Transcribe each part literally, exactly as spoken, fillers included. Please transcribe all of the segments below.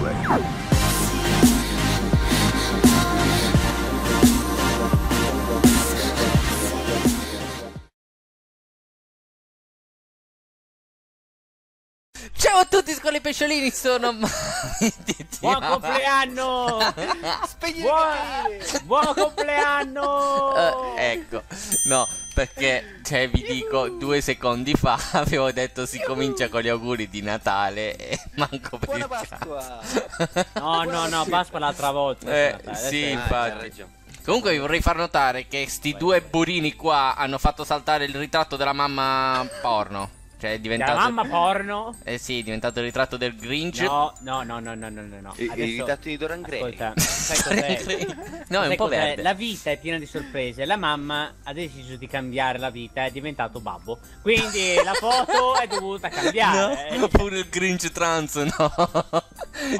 software. Ciao a tutti scoli pesciolini, sono buon compleanno! Spegni buon... buon compleanno! Uh, ecco, no, perché cioè, vi dico, due secondi fa avevo detto si comincia con gli auguri di Natale e manco per buona Pasqua! No, no, no, Pasqua l'altra volta. Eh, sì, è... infatti. Ah, comunque vi vorrei far notare che sti due burini qua hanno fatto saltare il ritratto della mamma porno. Cioè è diventato... La mamma porno? Eh sì, è diventato il ritratto del Grinch. No, no, no, no, no, no, no. Adesso... Il ritratto di Doran Gray. Ascolta, sai cos'è? No, è un po' verde. La vita è piena di sorprese. La mamma ha deciso di cambiare la vita, è diventato babbo. Quindi la foto è dovuta cambiare. No, pure il Grinch trans, no. Oh.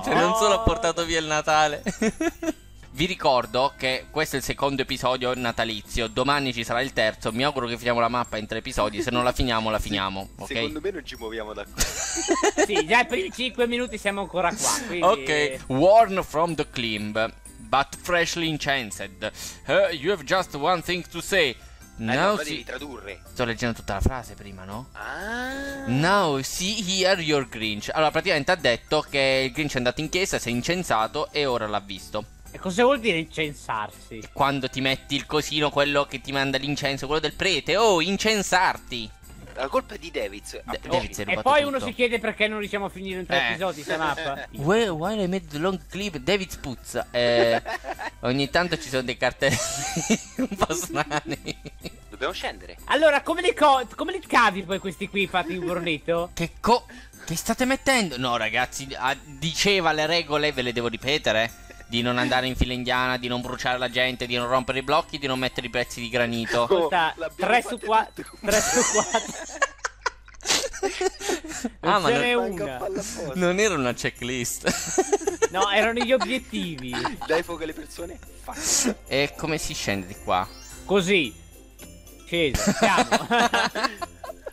Cioè non solo ha portato via il Natale. Vi ricordo che questo è il secondo episodio natalizio, domani ci sarà il terzo, mi auguro che finiamo la mappa in tre episodi, se non la finiamo la finiamo, ok? Secondo me non ci muoviamo da qui. Sì, già per i cinque minuti siamo ancora qua, quindi... Ok, worn from the climb, but freshly incensed. Uh, you have just one thing to say. Now eh, si... devi tradurre. Sto leggendo tutta la frase prima, no? Ah. Now see here your Grinch. Allora praticamente ha detto che il Grinch è andato in chiesa, si è incensato e ora l'ha visto. E cosa vuol dire incensarsi? Quando ti metti il cosino, quello che ti manda l'incenso, quello del prete, oh, incensarti! La colpa è di Deviz. De Deviz e poi tutto. Uno si chiede perché non riusciamo a finire in tre eh. episodi questa mappa. Why, why I made the long clip? Deviz puzza. Eh, ogni tanto ci sono dei cartelli un po' strani. Dobbiamo scendere. Allora, come li, come li cavi poi questi qui fatti in bornetto? Che co... Che state mettendo? No, ragazzi, diceva le regole, ve le devo ripetere? Di non andare in fila indiana, di non bruciare la gente, di non rompere i blocchi, di non mettere i pezzi di granito. Oh, tre su quattro. tre su quattro. Ah, ma non, non era una checklist. No, erano gli obiettivi. Dai fuoco alle persone. Fuck. E come si scende di qua? Così. Sceso, siamo.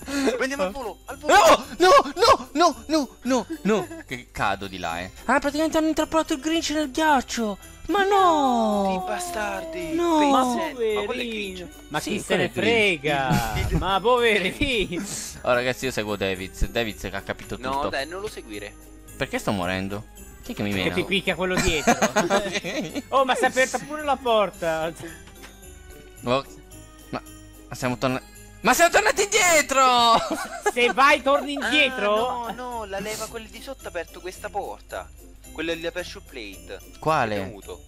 Prendiamo al volo, al volo. No, no, no, no, no, no, no. Che cado di là, eh. Ah, praticamente hanno intrappolato il Grinch nel ghiaccio. Ma no! Ti bastardi! No! Ma poverino! Ma sì, chi se ne frega! Ma poverino! Oh ragazzi, io seguo Deviz. Deviz che ha capito tutto. No, dai, non lo seguire. Perché sto morendo? Chi è che mi mena? Che ti picchia quello dietro. Oh, ma si è aperta pure la porta. Oh, ma, ma siamo tornati... Ma siamo tornati indietro! Se vai torni indietro? Ah, no, no, la leva quella di sotto ha aperto questa porta. Quella della pressure plate. Quale? Hai premuto.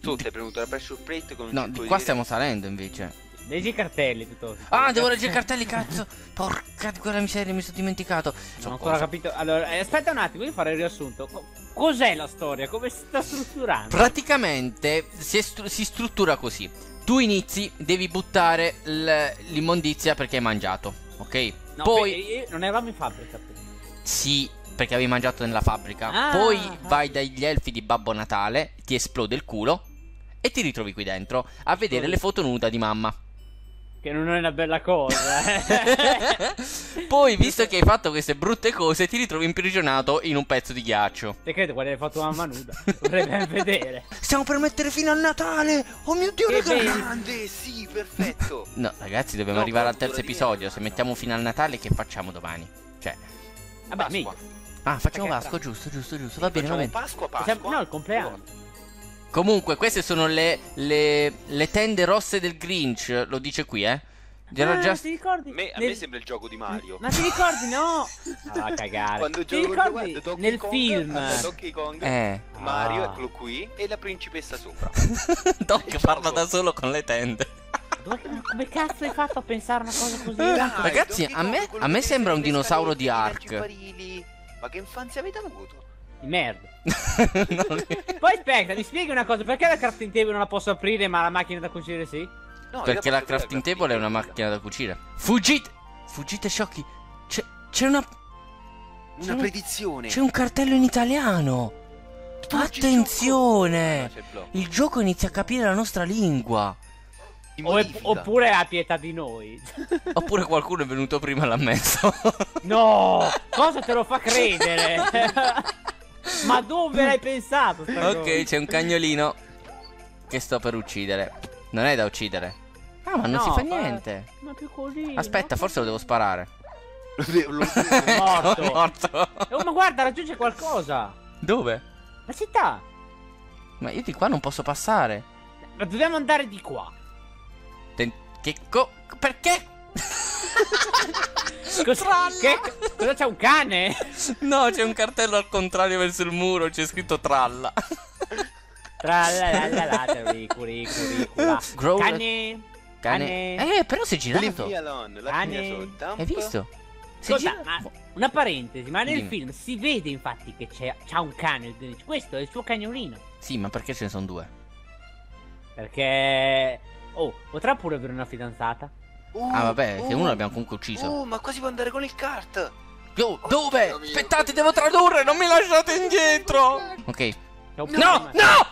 Tu ti hai premuto la pressure plate con un no, di qua dire... stiamo salendo invece. Leggi i cartelli piuttosto. Ah, devo leggere i cartelli, cazzo. Porca di quella miseria, mi sono dimenticato. Non ho ancora capito. Allora, aspetta un attimo, voglio fare il riassunto. Cos'è la storia? Come si sta strutturando? Praticamente si, stru si struttura così. Tu inizi, devi buttare l'immondizia perché hai mangiato, ok? No, poi non eravamo in fabbrica. Sì, perché avevi mangiato nella fabbrica. Ah, poi ah. vai dagli elfi di Babbo Natale, ti esplode il culo e ti ritrovi qui dentro a vedere le foto nuda di mamma. Che non è una bella cosa, eh. Poi, visto che hai fatto queste brutte cose, ti ritrovi imprigionato in un pezzo di ghiaccio. Te credo quando hai fatto mamma nuda? Vorrei ben vedere. Stiamo per mettere fine al Natale! Oh mio Dio, che grande! Sì, perfetto! No, ragazzi, dobbiamo no, arrivare al terzo episodio. Se mettiamo fine al Natale, che facciamo domani? Cioè... Vabbè, Pasqua. Ah, facciamo Pasqua, giusto, giusto, giusto. Va bene, va bene. Pasqua, Pasqua. No, il compleanno. Comunque queste sono le, le, le tende rosse del Grinch, lo dice qui, eh. Ah, just... ti ricordi? Me, a nel... me sembra il gioco di Mario. Ma ti ricordi, no? Ah, cagare. Quando ti ricordi guarda, nel Kong, film Donkey Kong, eh. Mario, ah. eccolo qui, e la principessa sopra. Doc parla da solo con le tende. Come cazzo hai fatto a pensare una cosa così? Dai, ragazzi, a me, a me sembra un dinosauro di Ark. Ma che infanzia avete avuto? Merda. Poi aspetta, mi spieghi una cosa, perché la crafting table non la posso aprire ma la macchina da cucire sì? No, perché la crafting table la è una macchina da cucire. Fuggite! Fuggite sciocchi! C'è una... Una predizione! C'è un cartello in italiano! Attenzione! No, il, il gioco inizia a capire la nostra lingua! Oppure ha pietà di noi. Oppure qualcuno è venuto prima e l'ha messo. No! Cosa te lo fa credere? Ma dove l'hai pensato? Ok, c'è un cagnolino che sto per uccidere. Non è da uccidere. Ah, ma non no, si fa niente. Ma più così. Aspetta, no? Forse lo devo sparare. Lo è morto. morto. Oh, ma guarda, raggiunge qualcosa. Dove? La città. Ma io di qua non posso passare. Ma dobbiamo andare di qua. Ten che co perché? Cos che cosa c'è, un cane? No, c'è un cartello al contrario verso il muro, c'è scritto tralla. Tralla la la la curicuri curicula. Cane. Cane. Eh, però si è girato. Cane. Hai visto? Si Scusa, gira... ma una parentesi, ma nel Dimmi. film si vede infatti che c'ha un cane. Questo è il suo cagnolino. Sì, ma perché ce ne sono due? Perché... Oh, potrà pure avere una fidanzata? Uh, ah vabbè, uh, che uno l'abbiamo comunque ucciso. Oh, uh, ma quasi può andare con il kart. Yo, oh, dove? Aspettate, devo tradurre, non mi lasciate indietro. Ok. No, no, no! no!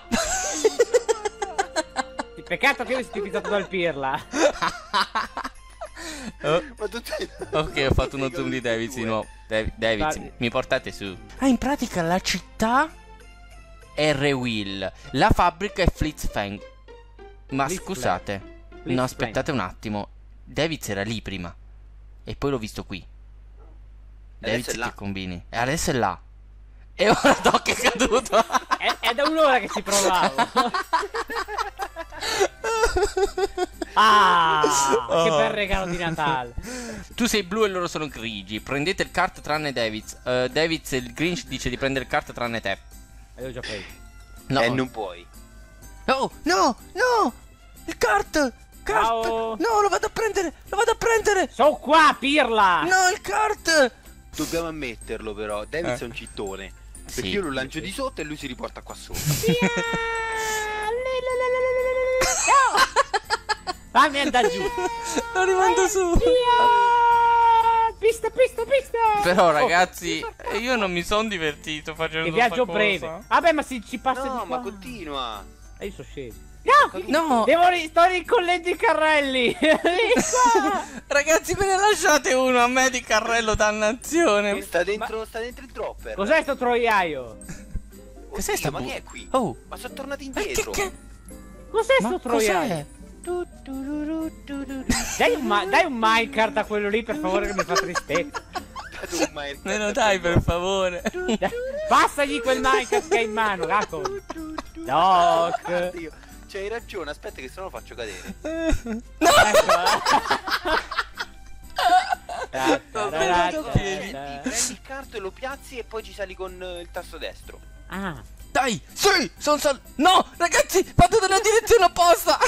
Peccato che io mi sono schifizzato dal pirla. Oh. Ma ok, ho fatto uno zoom di Daviz di nuovo. Daviz, mi portate su. Ah, in pratica la città è Rewill, la fabbrica è Flitzfang. Ma Blitz scusate, Blitz no, aspettate Blitz. un attimo. Daviz era lì prima e poi l'ho visto qui. Daviz che là. combini? E adesso è là. E ora Doc è caduto. è, è da un'ora che ci provavo. Ah, oh. Che bel regalo di Natale. Tu sei blu e loro sono grigi. Prendete il kart tranne Daviz. uh, Daviz, il Grinch dice di prendere il kart tranne te. E io già preso. No. E eh, non puoi. Oh, no, no! Il kart! Kart! Ciao. No, lo vado a prendere! Lo vado a prendere! Sono qua, pirla! No, il kart! Dobbiamo ammetterlo però, Daviz eh. è un cittone. Perché sì. io lo lancio di sotto e lui si riporta qua sopra. Fammi andare giù! Lo rimando su! Pista, pista, pista! Però ragazzi, oh, io non mi sono divertito facendo questo. Che viaggio breve! Vabbè, ma si ci passa no, di qua. ma continua! E io sono sceso. No, no. Devo stare in collegio i carrelli. Ragazzi, me ne lasciate uno a me di carrello, dannazione. Sta dentro, ma... sta dentro il dropper. Cos'è sto troiaio? Cos'è sta ma che è qui? Oh. Ma sono tornati indietro. Che... Cos'è sto troiaio? Cos dai un, ma dai un minecart a quello lì, per favore, che mi fa tristezza. Me lo dai, per favore. Passagli quel minecart che hai in mano, Raco. Doc, c'hai ragione, aspetta che se no lo faccio cadere. No! Prendi il carto e lo piazzi e poi ci sali con il tasto destro. Ah, dai, sì, sono sal... No, ragazzi, vado nella direzione opposta.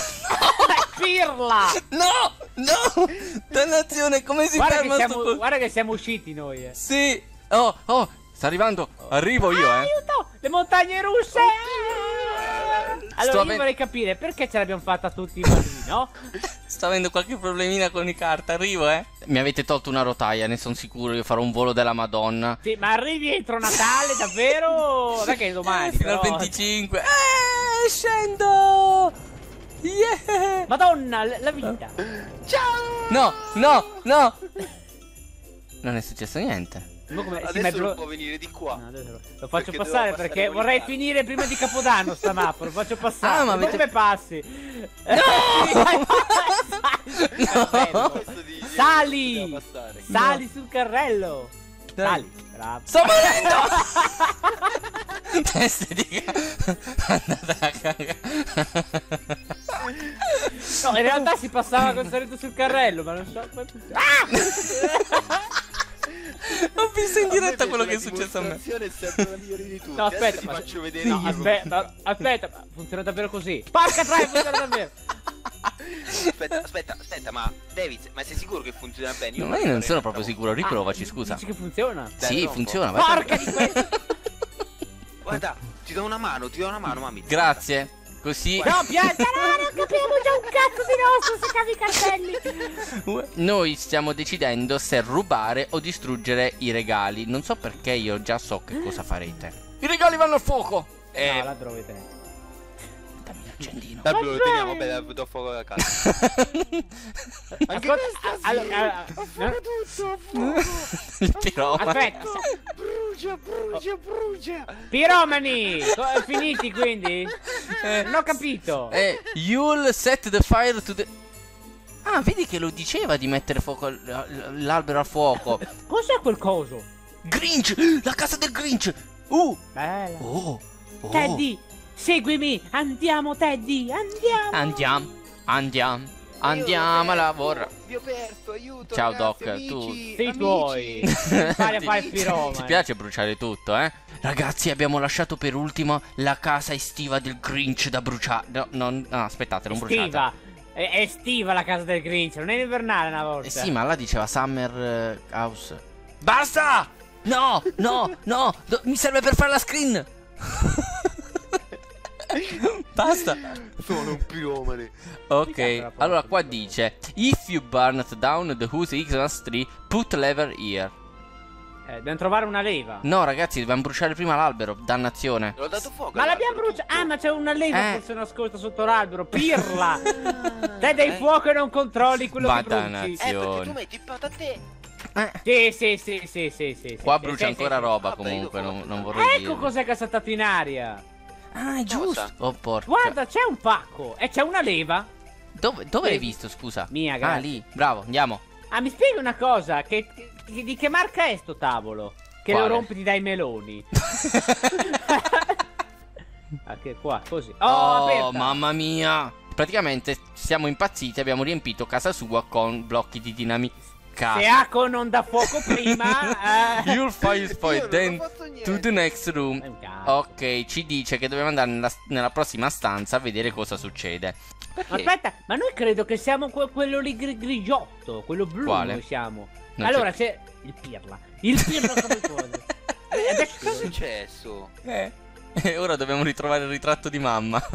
Pirla! No, no, dannazione, come si ferma sto... Guarda che siamo usciti noi, eh. Sì, oh, oh, sta arrivando, arrivo io, eh. Aiuto, le montagne russe! Allora Sto io vorrei capire perché ce l'abbiamo fatta tutti così, no? Sto avendo qualche problemina con i kart, arrivo eh Mi avete tolto una rotaia, ne sono sicuro, io farò un volo della Madonna. Sì, ma arrivi entro Natale, davvero? Perché è domani? Fino al venticinque. Eh, scendo! Yeah! Madonna, la vita! Ciao! No, no, no! Non è successo niente. Come, adesso sì, non bro... può venire di qua. No, lo faccio perché passare, passare perché vorrei tanto. finire prima di Capodanno sta mappa. Lo faccio passare. Ah, ma avete... come passi? No! No! Sali! Sali sul carrello! Dai. Sali! Bravo. Sto morendo! Teste di andata a cagare. No, in realtà si passava col salito sul carrello, ma non so. Ah! Ho visto in diretta quello che è successo a me. No, aspetta, ti faccio vedere io. Aspetta, aspetta, funziona davvero così? Porca traia, funziona davvero. Aspetta, aspetta, aspetta, ma Daviz, ma sei sicuro che funziona bene? No, ma io non sono proprio sicuro, riprovaci, scusa. Dici che funziona? Sì, funziona. Porca di questo. Guarda, ti do una mano, ti do una mano, mamma. Grazie. Così. No, pianta, no, non capiamo già un cazzo di nostro, si cavi i cartelli. Noi stiamo decidendo se rubare o distruggere i regali. Non so perché, io già so che cosa farete. I regali vanno al fuoco. No, eh... la trovate. l'argentino. Vabbè, lo teniamo bene, do fuoco la casa. Anche Ascolta, questa allora, sì, allora, a fuoco tutto, a fuoco. Piromani. Aspetta, brucia, brucia, brucia. Piromani, finiti quindi? Eh, non ho capito. Eh, you'll set the fire to the... Ah, vedi che lo diceva di mettere fuoco l'albero a fuoco. Cos'è quel coso? Grinch, la casa del Grinch. Uh, bella. Oh, oh. Teddy, seguimi, andiamo Teddy, andiamo. Andiamo, andiamo, andiamo a lavorare. Vi ho perso, aiuto. Ciao ragazzi, Doc, amici, tu sei tuoi. Fare a fare il piromane. Ti piace bruciare tutto, eh? Ragazzi, abbiamo lasciato per ultima la casa estiva del Grinch da bruciare. No, no, no, aspettate, non bruciate. Estiva. È estiva la casa del Grinch, non è invernale una volta. Eh sì, ma là diceva Summer House. Basta! No, no, no, do mi serve per fare la screen. Basta. Sono un piromane. Ok, allora qua dice: if you burn down the house X tree, put lever here. Eh, dobbiamo trovare una leva. No, ragazzi, dobbiamo bruciare prima l'albero. Dannazione. L'ho dato fuoco. Ma l'abbiamo bruciata. Ah, ma c'è una leva eh. che si nascosta sotto l'albero. Pirla. Te dai eh. fuoco e non controlli quello ma che bruci. Eh, perché tu metti patate. Eh. Sì, sì, sì, sì, sì, sì. Qua sì, brucia sì, ancora sì, roba, sì. comunque. Ah, non, non vorrei Ecco cos'è che è saltato in aria. Ah, è giusto. Oh, porca. Guarda, c'è un pacco. E c'è una leva. Dove, dove sì. l'hai visto, scusa? Mia, grazie. Ah, lì. Bravo, andiamo. Ah, mi spieghi una cosa? Che... Di che marca è sto tavolo? Che Quale? lo rompi dai meloni. Anche qua, così. Oh, oh mamma mia. Praticamente siamo impazziti. Abbiamo riempito casa sua con blocchi di dinamica. Se Ako non dà fuoco prima eh. You'll fire spoil then to the next room. Ok, ci dice che dobbiamo andare nella, nella prossima stanza a vedere cosa succede. Perché? Aspetta, ma noi credo che siamo que quello lì gr grigiotto. Quello blu. Quale? Noi siamo Non allora c'è il pirla. Il pirla come cosa? Adesso cosa è successo? Eh. E ora dobbiamo ritrovare il ritratto di mamma.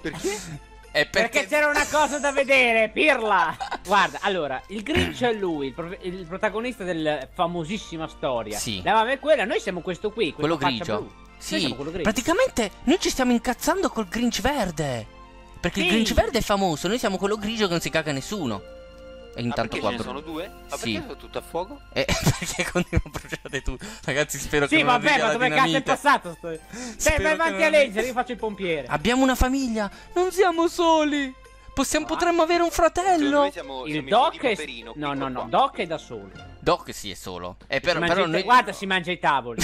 Perché? È perché c'era una cosa da vedere, pirla. Guarda, allora, il Grinch è lui, il, pro il protagonista del famosissima storia. Sì. La mamma è quella, noi siamo questo qui, quello grigio. Blu. Sì. Noi siamo quello grigio. Praticamente noi ci stiamo incazzando col Grinch verde. Perché sì. il Grinch verde è famoso, noi siamo quello grigio che non si caga nessuno. E intanto qua sono due? Ma sì. perché sono tutto a fuoco? Eh, perché continuano a bruciare tutto. Ragazzi, spero sì, che non vabbè, ma come cazzo è passato? Sto... Stai avanti a leggere, io faccio il pompiere. Abbiamo una famiglia, non siamo soli. Possiamo, ah. Potremmo avere un fratello. Cioè, siamo, il Doc è... Poverino, no, no, no, Doc è da solo. Doc sì, è solo. E però, però noi... Guarda, si mangia i tavoli.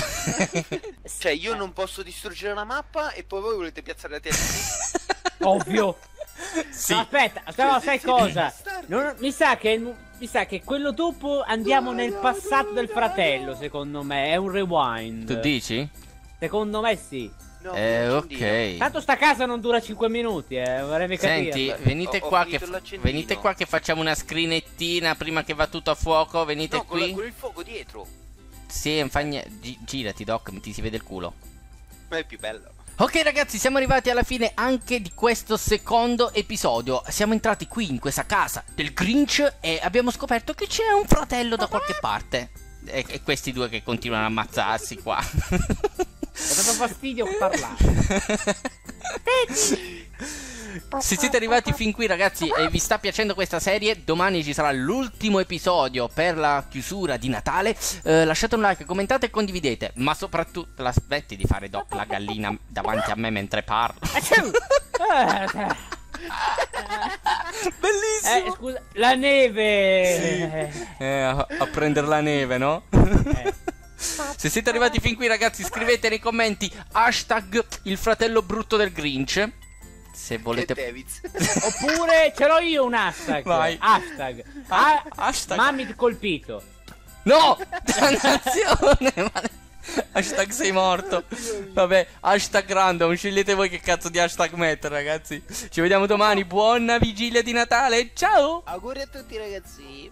Cioè, io non posso distruggere la mappa e poi voi volete piazzare la testa. Ovvio. Sì. No, aspetta, però sai cosa? Non, mi, sa che, mi sa che quello dopo andiamo nel passato del fratello, secondo me. È un rewind. Tu dici? Secondo me sì. No, eh, ok. Tanto sta casa non dura cinque minuti, eh. Vorrei mica Senti, dire. venite, ho, qua, ho che venite qua che facciamo una screenettina prima che va tutto a fuoco. Venite no, qui. Con, la, con il fuoco dietro. Sì, infagna... Gi girati, Doc, ti si vede il culo. Ma è più bello. Ok ragazzi, siamo arrivati alla fine anche di questo secondo episodio. Siamo entrati qui in questa casa del Grinch e abbiamo scoperto che c'è un fratello da qualche parte. E, e questi due che continuano a ammazzarsi qua. Ho dato fastidio parlare. Se siete arrivati fin qui ragazzi e vi sta piacendo questa serie, domani ci sarà l'ultimo episodio per la chiusura di Natale. eh, Lasciate un like, commentate e condividete. Ma soprattutto la smetti di fare Doc la gallina davanti a me mentre parlo. Bellissimo. eh, scusa, la neve sì. eh, a, a prendere la neve, no? eh. Se siete arrivati fin qui ragazzi, scrivete nei commenti hashtag il fratello brutto del Grinch. Se volete oppure ce l'ho io un hashtag. Vai. Hashtag ha hashtag mammi colpito. No. Dannazione. Hashtag sei morto. Vabbè, hashtag random. Scegliete voi che cazzo di hashtag mettere ragazzi. Ci vediamo domani. Buona vigilia di Natale. Ciao. Auguri a tutti ragazzi.